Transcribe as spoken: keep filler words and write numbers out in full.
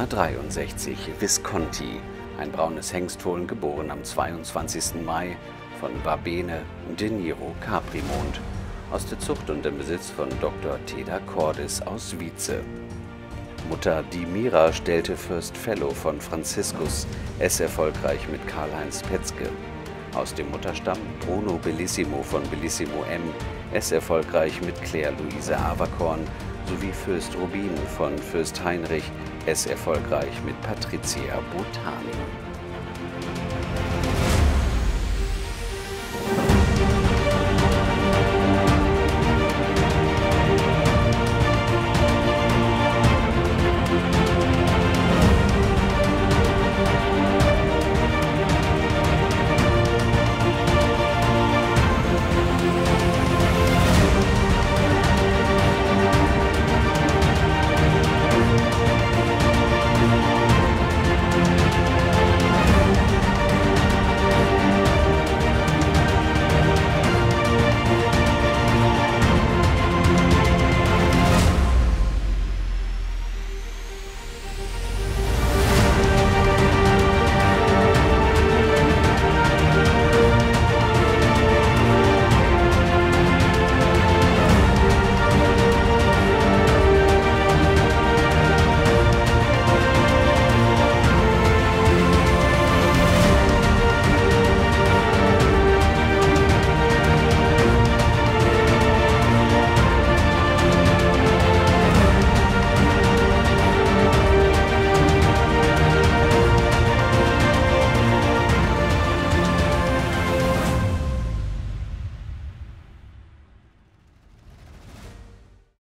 Nummer dreiundsechzig, Visconti, ein braunes Hengstfohlen, geboren am zweiundzwanzigsten Mai, von Va Bene, De Niro Caprimond, aus der Zucht und im Besitz von Doktor Teda Cordes aus Wietze. Mutter Di Mira stellte First Fellow von Franziskus, es erfolgreich mit Karl-Heinz Petzke. Aus dem Mutterstamm Bruno Bellissimo von Bellissimo M, es erfolgreich mit Claire-Luise Aberkorn, sowie Fürst Rubin von Fürst Heinrich, es erfolgreich mit Patricia Botani.